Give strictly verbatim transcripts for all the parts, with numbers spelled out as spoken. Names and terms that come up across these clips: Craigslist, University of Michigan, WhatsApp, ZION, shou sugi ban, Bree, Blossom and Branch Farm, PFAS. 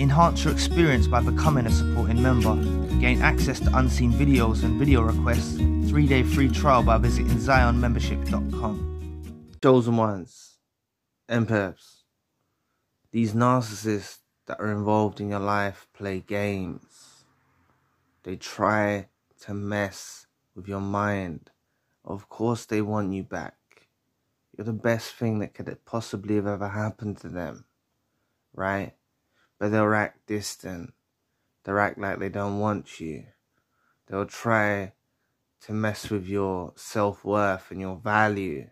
Enhance your experience by becoming a supporting member. Gain access to unseen videos and video requests. Three-day free trial by visiting zion membership dot com. Chosen ones, empaths. These narcissists that are involved in your life play games. They try to mess with your mind. Of course they want you back. You're the best thing that could possibly have ever happened to them, right? But they'll act distant. They'll act like they don't want you. They'll try to mess with your self-worth and your value.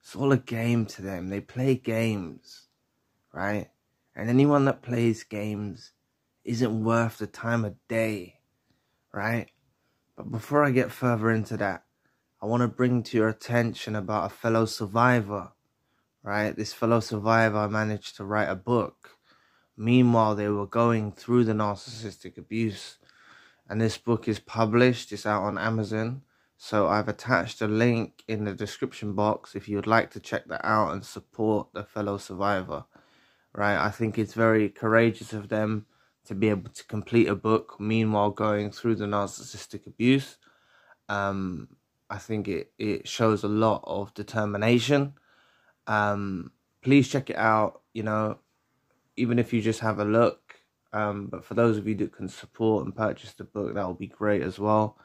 It's all a game to them. They play games, right? And anyone that plays games isn't worth the time of day, right? But before I get further into that, I want to bring to your attention about a fellow survivor, right? This fellow survivor managed to write a book. Meanwhile, they were going through the narcissistic abuse, and this book is published. It's out on Amazon, so I've attached a link in the description box if you would like to check that out and support the fellow survivor, right? I think it's very courageous of them to be able to complete a book meanwhile going through the narcissistic abuse. Um, I think it, it shows a lot of determination. Um, please check it out, you know. Even if you just have a look, um, but for those of you that can support and purchase the book, that will be great as well.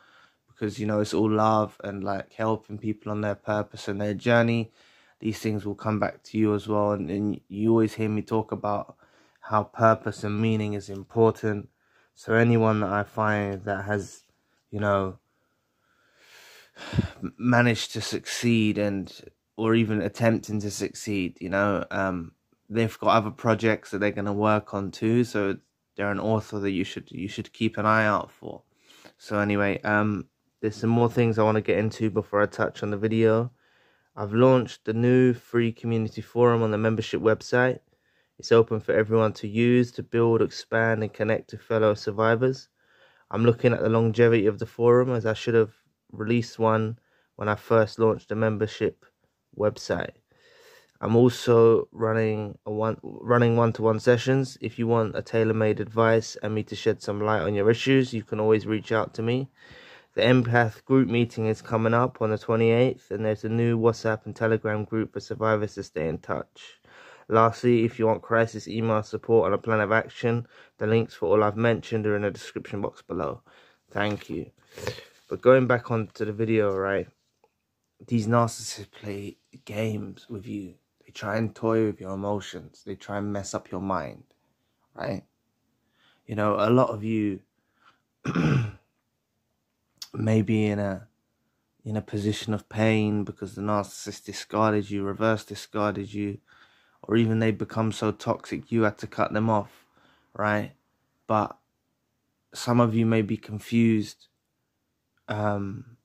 Because, you know, it's all love and, like, helping people on their purpose and their journey. These things will come back to you as well. And, and you always hear me talk about how purpose and meaning is important. So anyone that I find that has, you know, managed to succeed and or even attempting to succeed, you know, um, they've got other projects that they're going to work on too, so they're an author that you should you should keep an eye out for. So anyway, um, there's some more things I want to get into before I touch on the video. I've launched the new free community forum on the membership website. It's open for everyone to use to build, expand, and connect to fellow survivors. I'm looking at the longevity of the forum, as I should have released one when I first launched the membership website. I'm also running a one running one-to-one sessions. If you want a tailor-made advice and me to shed some light on your issues, you can always reach out to me. The Empath group meeting is coming up on the twenty-eighth, and there's a new WhatsApp and Telegram group for survivors to stay in touch. Lastly, if you want crisis email support and a plan of action, the links for all I've mentioned are in the description box below. Thank you. But going back onto the video, right? These narcissists play games with you. They try and toy with your emotions. They try and mess up your mind, right? You know, a lot of you may be in a, in a position of pain because the narcissist discarded you, reverse discarded you, or even they become so toxic you had to cut them off, right? But some of you may be confused um,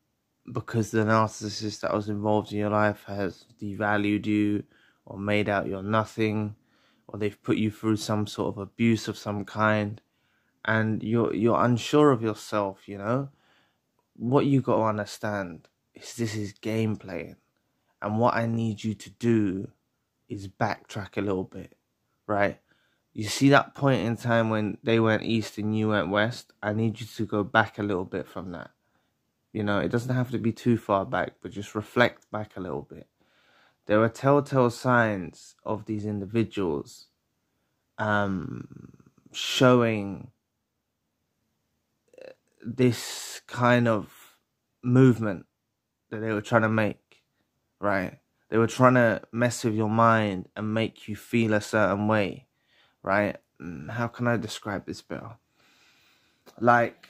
because the narcissist that was involved in your life has devalued you, or made out you're nothing, or they've put you through some sort of abuse of some kind, and you're you're unsure of yourself, you know? What you got to understand is this is game playing, and what I need you to do is backtrack a little bit, right? You see that point in time when they went east and you went west? I need you to go back a little bit from that. You know, it doesn't have to be too far back, but just reflect back a little bit. There are telltale signs of these individuals um, showing this kind of movement that they were trying to make, right? They were trying to mess with your mind and make you feel a certain way, right? How can I describe this better? Like,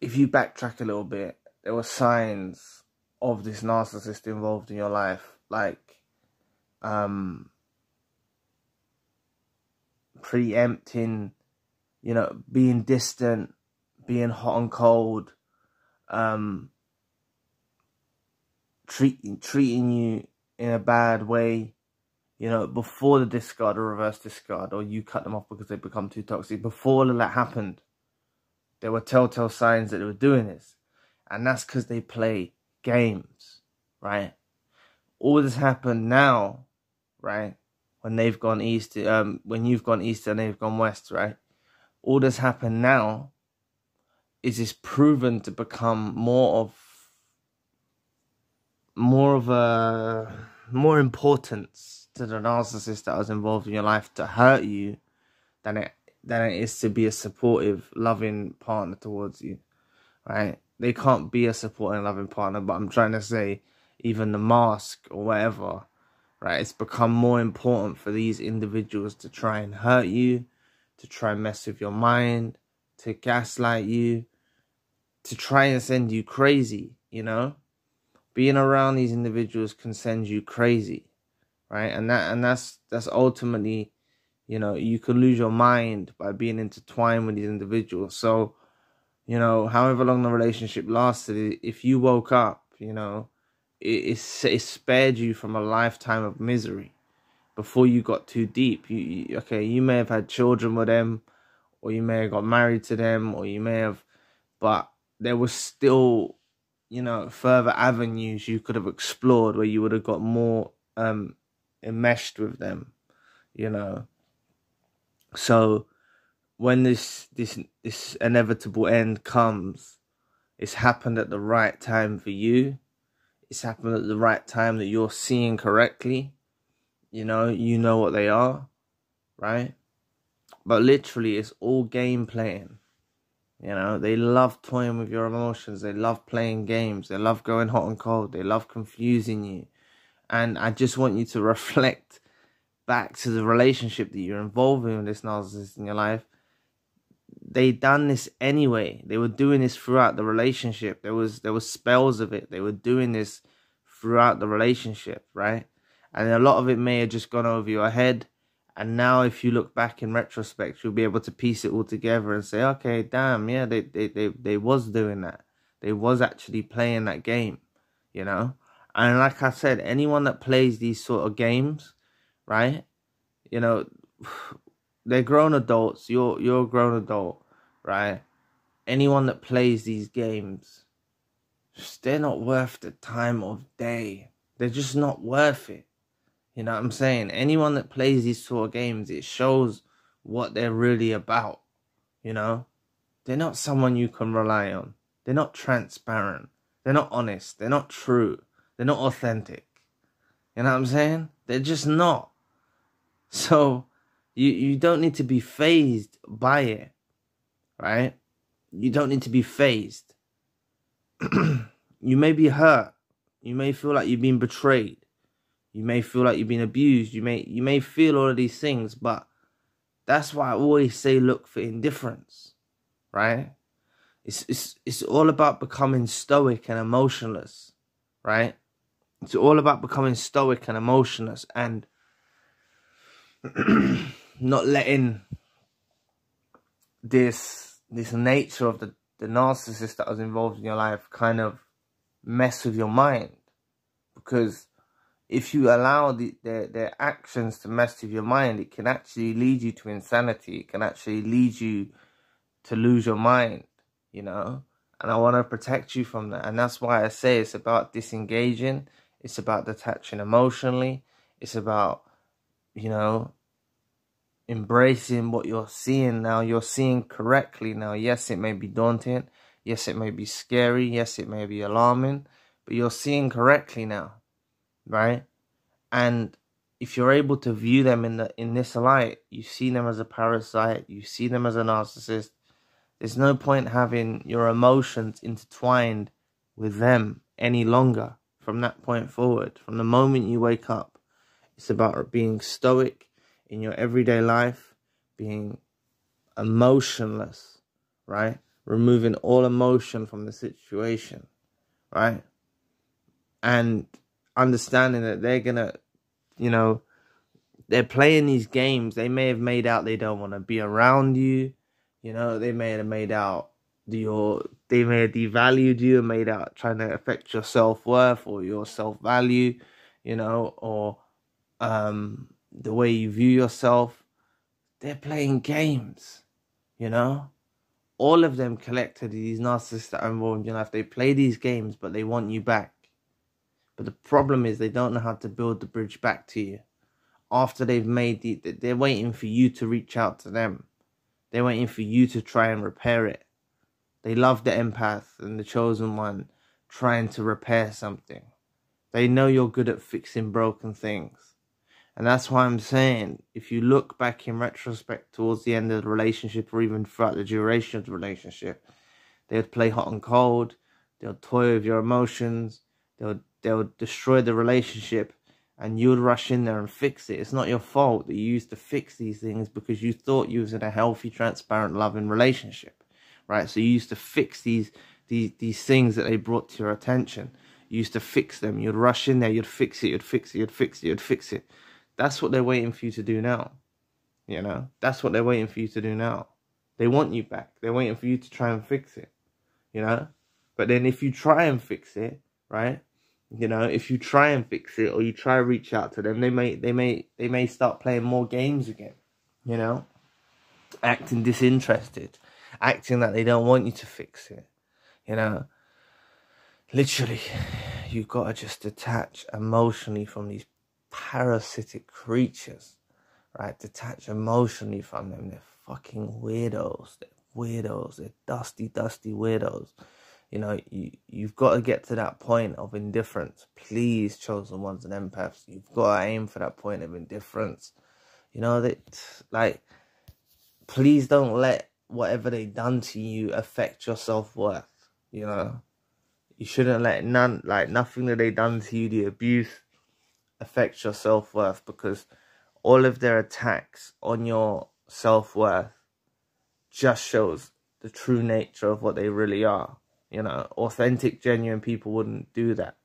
if you backtrack a little bit, there were signs of this narcissist involved in your life. Like, um, preempting, you know, being distant, being hot and cold, um, treating treating you in a bad way, you know, before the discard or reverse discard, or you cut them off because they become too toxic. Before all of that happened, there were telltale signs that they were doing this, and that's because they play games, right? All this happened now, right? when they've gone east, um, when you've gone east and they've gone west, right? All that's happened now is it's proven to become more of, more of a, more importance to the narcissist that was involved in your life to hurt you than it, than it is to be a supportive, loving partner towards you, right? They can't be a supporting, loving partner, but I'm trying to say even the mask or whatever, right? It's become more important for these individuals to try and hurt you, to try and mess with your mind, to gaslight you, to try and send you crazy, you know? Being around these individuals can send you crazy, right? And that and that's that's ultimately, you know, you can lose your mind by being intertwined with these individuals. So, you know, however long the relationship lasted, if you woke up, you know, it, it, it spared you from a lifetime of misery before you got too deep. You, you okay, you may have had children with them, or you may have got married to them, or you may have, but there was still, you know, further avenues you could have explored where you would have got more um, enmeshed with them, you know. So when this, this, this inevitable end comes, it's happened at the right time for you. It's happened at the right time that you're seeing correctly. You know, you know what they are, right? But literally, it's all game playing. You know, they love toying with your emotions. They love playing games. They love going hot and cold. They love confusing you. And I just want you to reflect back to the relationship that you're involved in with this narcissist in your life. They done this anyway. They were doing this throughout the relationship. There was there was spells of it. They were doing this throughout the relationship, right? And a lot of it may have just gone over your head. And now if you look back in retrospect, you'll be able to piece it all together and say, okay, damn, yeah, they, they, they, they was doing that. They was actually playing that game, you know? And like I said, anyone that plays these sort of games, right? You know, they're grown adults. You're, you're a grown adult, right? Anyone that plays these games, they're not worth the time of day. They're just not worth it. You know what I'm saying? Anyone that plays these sort of games, it shows what they're really about, you know? They're not someone you can rely on. They're not transparent. They're not honest. They're not true. They're not authentic. You know what I'm saying? They're just not. So you, you don't need to be fazed by it, right? You don't need to be fazed. You may be hurt. You may feel like you've been betrayed. You may feel like you've been abused. You may you may feel all of these things, but that's why I always say look for indifference, right? It's it's it's all about becoming stoic and emotionless, right? It's all about becoming stoic and emotionless and not letting this this nature of the, the narcissist that was involved in your life kind of mess with your mind. Because if you allow the, their, their actions to mess with your mind, it can actually lead you to insanity. It can actually lead you to lose your mind, you know? And I want to protect you from that. And that's why I say it's about disengaging. It's about detaching emotionally. It's about, you know, embracing what you're seeing now. You're seeing correctly now. Yes, it may be daunting. Yes, it may be scary. Yes, it may be alarming. But you're seeing correctly now. Right? And if you're able to view them in the in this light, you see them as a parasite, you see them as a narcissist. There's no point having your emotions intertwined with them any longer from that point forward. From the moment you wake up, it's about being stoic in your everyday life, being emotionless, right? Removing all emotion from the situation, right? And understanding that they're gonna, you know, they're playing these games. They may have made out they don't want to be around you, you know. They may have made out your, they may have devalued you and made out trying to affect your self worth or your self value, you know, or um, the way you view yourself. They're playing games, you know. All of them collectively, these narcissists that are involved in your life, they play these games, but they want you back. But the problem is they don't know how to build the bridge back to you. after they've made the, they're waiting for you to reach out to them. They're waiting for you to try and repair it. They love the empath and the chosen one trying to repair something. They know you're good at fixing broken things. And that's why I'm saying, if you look back in retrospect towards the end of the relationship or even throughout the duration of the relationship, they would play hot and cold, they would toy with your emotions, they would, they would destroy the relationship, and you would rush in there and fix it. It's not your fault that you used to fix these things because you thought you was in a healthy, transparent, loving relationship, right? So you used to fix these, these, these things that they brought to your attention. You used to fix them. You'd rush in there, you'd fix it, you'd fix it, you'd fix it, you'd fix it. That's what they're waiting for you to do now. You know, that's what they're waiting for you to do now. They want you back. They're waiting for you to try and fix it, you know? But then if you try and fix it, right? You know, if you try and fix it or you try to reach out to them, they may, they may, they may start playing more games again, you know? Acting disinterested, acting that they don't want you to fix it, you know? Literally, you've got to just detach emotionally from these parasitic creatures, right? Detach emotionally from them. They're fucking weirdos. They're weirdos. They're dusty, dusty weirdos. You know, you, you've got to get to that point of indifference. Please, chosen ones and empaths, you've got to aim for that point of indifference. You know, that, like, please don't let whatever they've done to you affect your self-worth, you know? You shouldn't let none, like, nothing that they've done to you, the abuse, affect your self-worth, because all of their attacks on your self-worth just shows the true nature of what they really are. You know, authentic, genuine people wouldn't do that.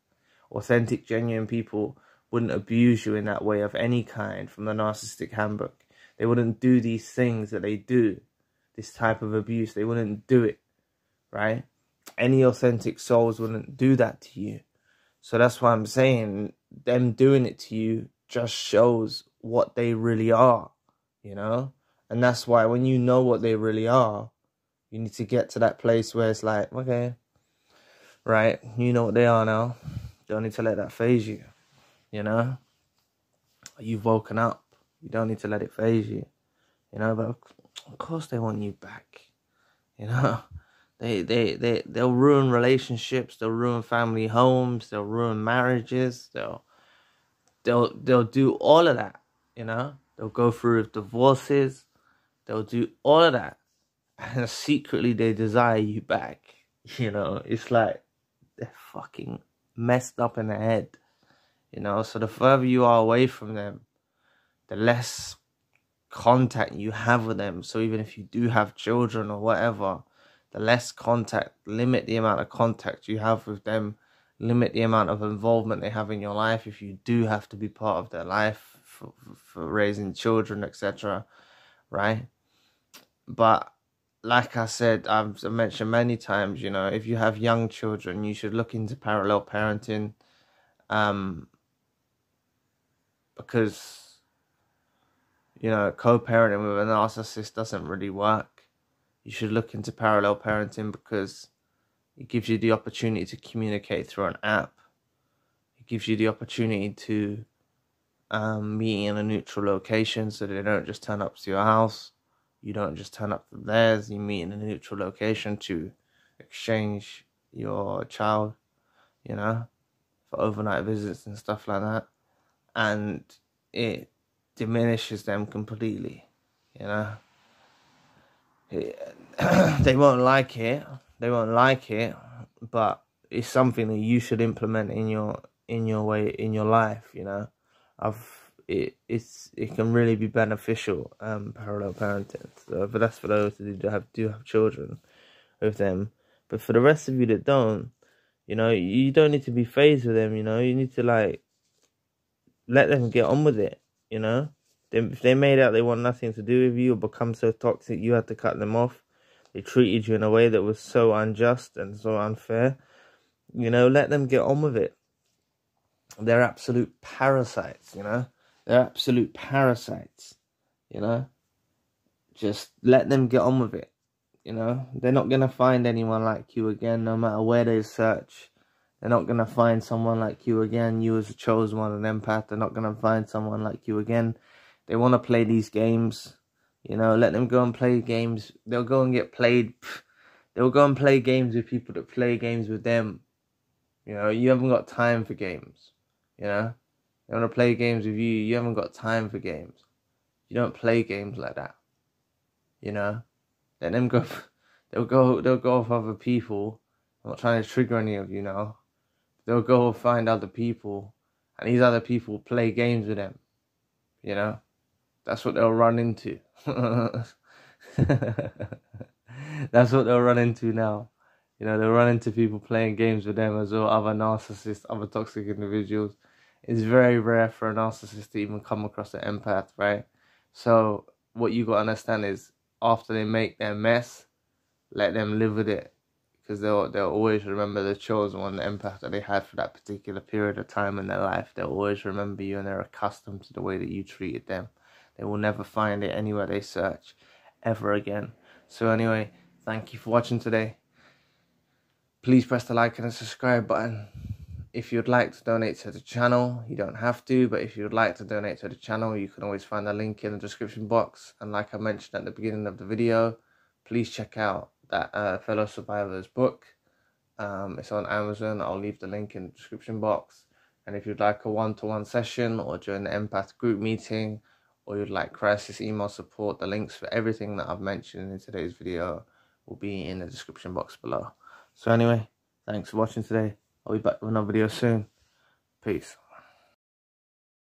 Authentic, genuine people wouldn't abuse you in that way of any kind from the narcissistic handbook. They wouldn't do these things that they do, this type of abuse. They wouldn't do it, right? Any authentic souls wouldn't do that to you. So that's why I'm saying them doing it to you just shows what they really are, you know? And that's why when you know what they really are, you need to get to that place where it's like, okay, right, you know what they are now. Don't need to let that phase you, you know? You've woken up. You don't need to let it phase you, you know? But of course they want you back, you know? They, they, they, they'll ruin relationships, they'll ruin family homes, they'll ruin marriages, they'll, they'll, they'll do all of that, you know? They'll go through with divorces, they'll do all of that, and secretly they desire you back, you know? It's like, they're fucking messed up in the head, you know? So the further you are away from them, the less contact you have with them. So even if you do have children or whatever, the less contact, limit the amount of contact you have with them, limit the amount of involvement they have in your life if you do have to be part of their life for, for raising children, et cetera, right? But like I said, I've mentioned many times, you know, if you have young children, you should look into parallel parenting, um, because, you know, co-parenting with a narcissist doesn't really work. You should look into parallel parenting because it gives you the opportunity to communicate through an app. It gives you the opportunity to um, meet in a neutral location so they don't just turn up to your house. You don't just turn up to theirs. You meet in a neutral location to exchange your child, you know, for overnight visits and stuff like that. And it diminishes them completely, you know. They won't like it, they won't like it, but it's something that you should implement in your in your way in your life, you know. I've it it's it can really be beneficial, um parallel parenting. So but that's for those who do have do have children with them. But for the rest of you that don't, you know, you don't need to be phased with them, you know, you need to like let them get on with it, you know. If they made out they want nothing to do with you or become so toxic, you had to cut them off. They treated you in a way that was so unjust and so unfair. You know, let them get on with it. They're absolute parasites, you know. They're absolute parasites, you know. Just let them get on with it, you know. They're not going to find anyone like you again, no matter where they search. They're not going to find someone like you again. You as a chosen one, an empath, they're not going to find someone like you again. They want to play these games. You know, let them go and play games. They'll go and get played. They'll go and play games with people that play games with them. You know, you haven't got time for games. You know, they want to play games with you. You haven't got time for games. You don't play games like that. You know, let them go. They'll go. They'll go off other people. I'm not trying to trigger any of you now. They'll go find other people, and these other people play games with them. You know, that's what they'll run into. That's what they'll run into now. You know, they'll run into people playing games with them as well, other narcissists, other toxic individuals. It's very rare for a narcissist to even come across an empath, right? So what you got to understand is, after they make their mess, let them live with it. Because they'll, they'll always remember the chosen one, the empath that they had for that particular period of time in their life. They'll always remember you, and they're accustomed to the way that you treated them. They will never find it anywhere they search ever again. So anyway, thank you for watching today. Please press the like and the subscribe button. If you'd like to donate to the channel, you don't have to, but if you'd like to donate to the channel, you can always find the link in the description box. And like I mentioned at the beginning of the video, please check out that uh, fellow survivor's book. Um, it's on Amazon. I'll leave the link in the description box. And if you'd like a one-to-one session, or join the empath group meeting, or you'd like crisis email support, the links for everything that I've mentioned in today's video will be in the description box below. So anyway, thanks for watching today. I'll be back with another video soon. Peace.